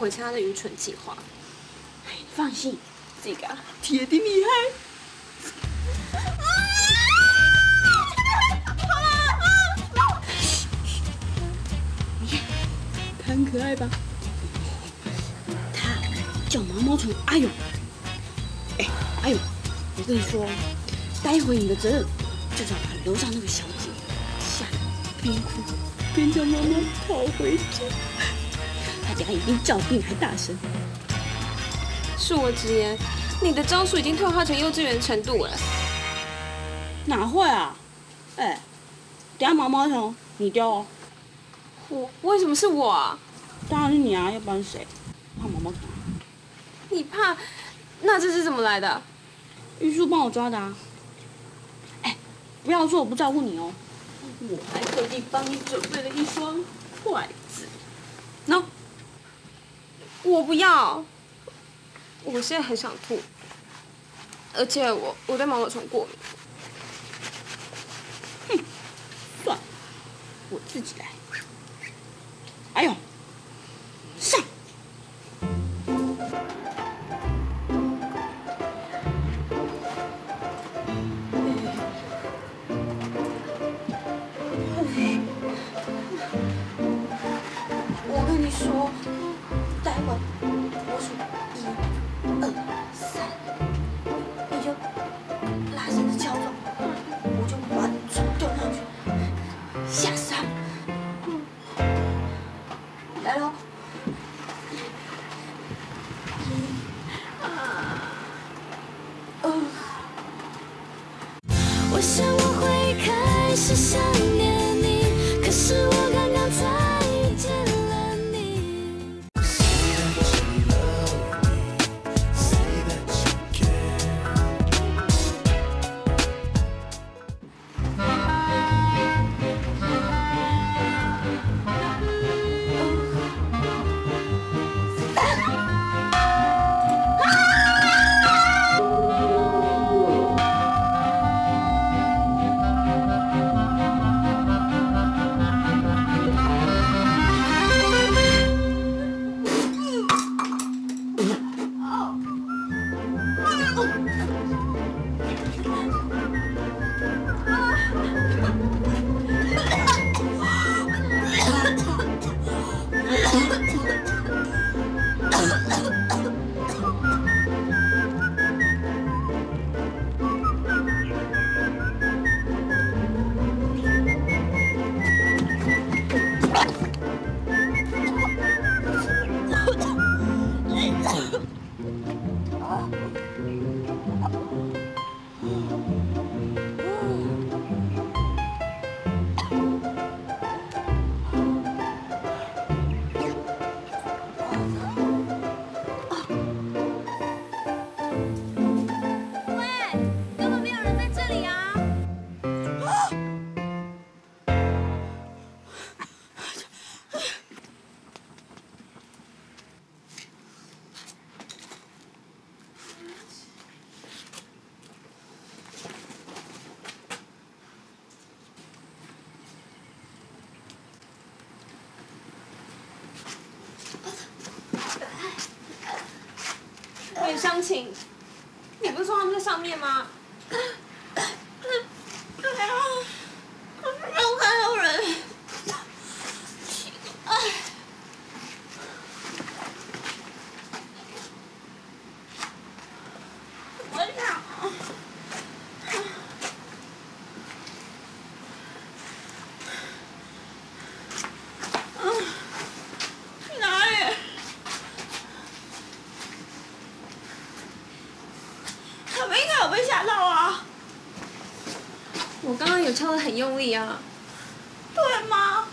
我参加的愚蠢计划，哎，放心，这个铁定厉害。啊！好了啊！你看，它很可爱吧？它叫毛毛虫阿勇。哎，阿勇，我跟你说，待会你的责任就是要把楼上那个小姐吓得边哭边叫妈妈跑回去。 大家一定叫病还大声。恕我直言，你的招数已经退化成幼稚园程度了。哪会啊？哎，等下毛毛虫你丢哦。我为什么是我啊？当然是你啊，要不然谁？怕毛毛虫。你怕？那这是怎么来的？玉树帮我抓的啊。哎，不要说我不照顾你哦。我还特地帮你准备了一双筷子。喏。 我不要，我现在很想吐，而且我我对毛毛虫过敏。哼，算了，我自己来。哎呦，上！我跟你说。 待会我数一、二、三，你就拉绳子敲钟，我就把船丢上去，吓死他们！来喽！一、二、会开始想念你，可是我刚刚才遇见了你。袁湘琴，你不是说他们在上面吗？然后，然后看到人，哎，我想，嗯，去哪里？ 被吓到啊！我刚刚有敲得很用力啊。对吗？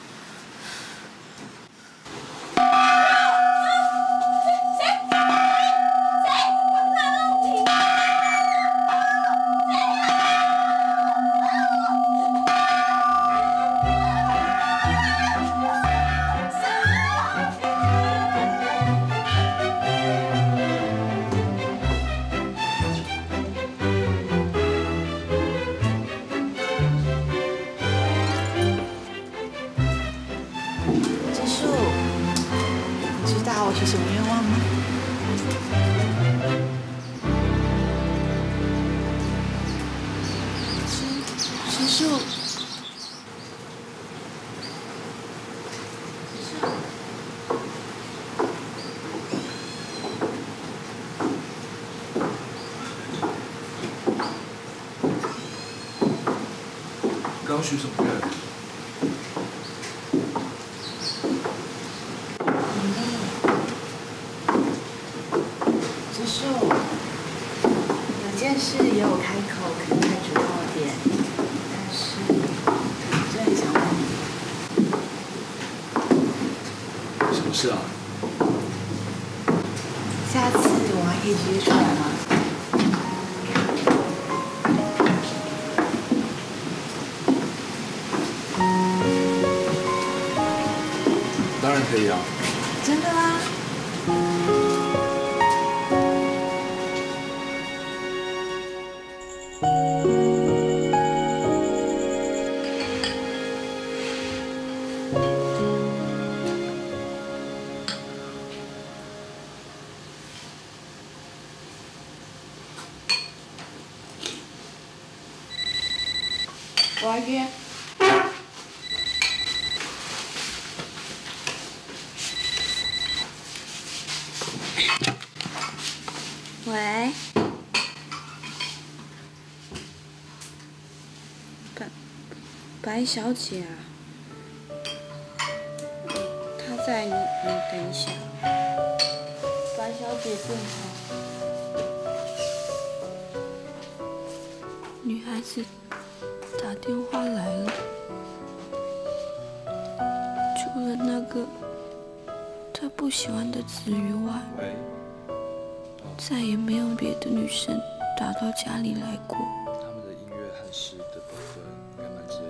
啊啊！谁？谁？快不来了！停！谁？有什么愿望吗？植树，刚许什么愿？ 是也有开口，可能太主动了点，但是我真的很想问你，什么事啊？下次我还可以直接出来吗？ 当然可以啊！真的啊？ 我要约。喂。白白小姐啊，她在，你你等一下。白小姐正好。女孩子。打电话来了，除了那个他不喜欢的子瑜外，再也没有别的女生打到家里来过。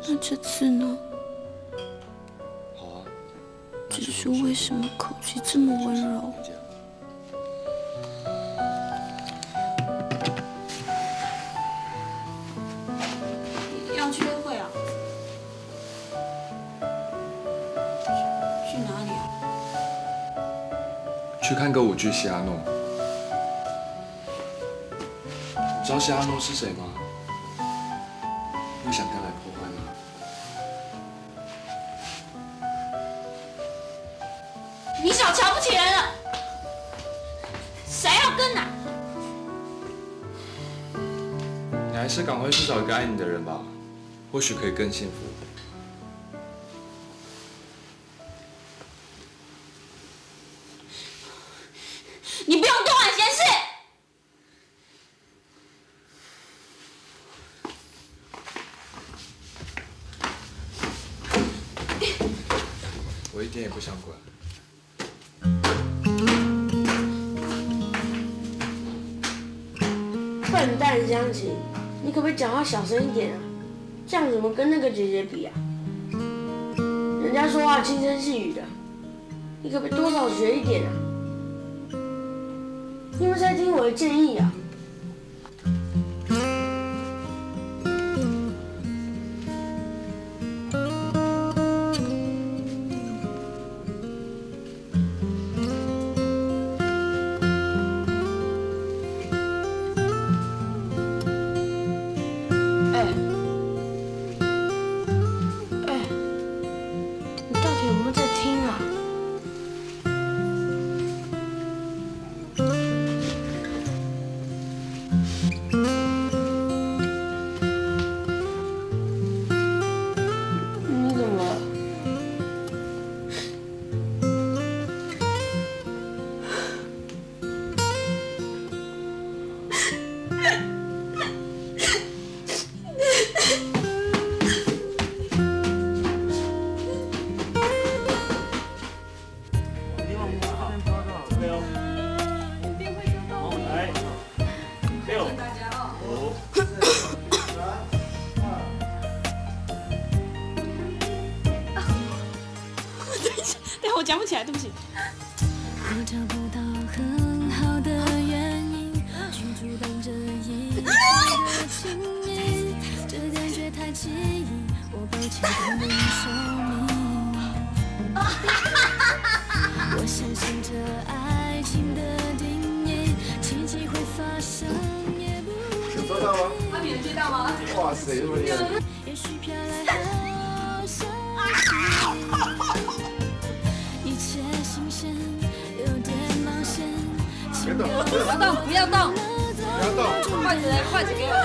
那这次呢？紫苏为什么口气这么温柔？ 去看歌舞剧《西阿诺》，你知道西阿诺是谁吗？又想跟来破坏吗？你少瞧不起人了！谁要跟啊？你还是赶快去找一个爱你的人吧，或许可以更幸福。 我一点也不想管。笨蛋湘琴，你可不可以讲话小声一点啊？这样怎么跟那个姐姐比啊？人家说话轻声细语的，你可不可以多少学一点啊？你有没有在听我的建议啊？ 我讲不起来，对不起。我找不到很好的原因去阻挡这一夜的情谊，这感觉太奇异，我抱歉不能说明。我相信这爱情的定义，奇迹会发生也不一定。有收到吗？阿敏有接到吗？哇塞，这么厉害！也许飘来好消息。 别动！不要动！不要动！筷子来，筷子给我。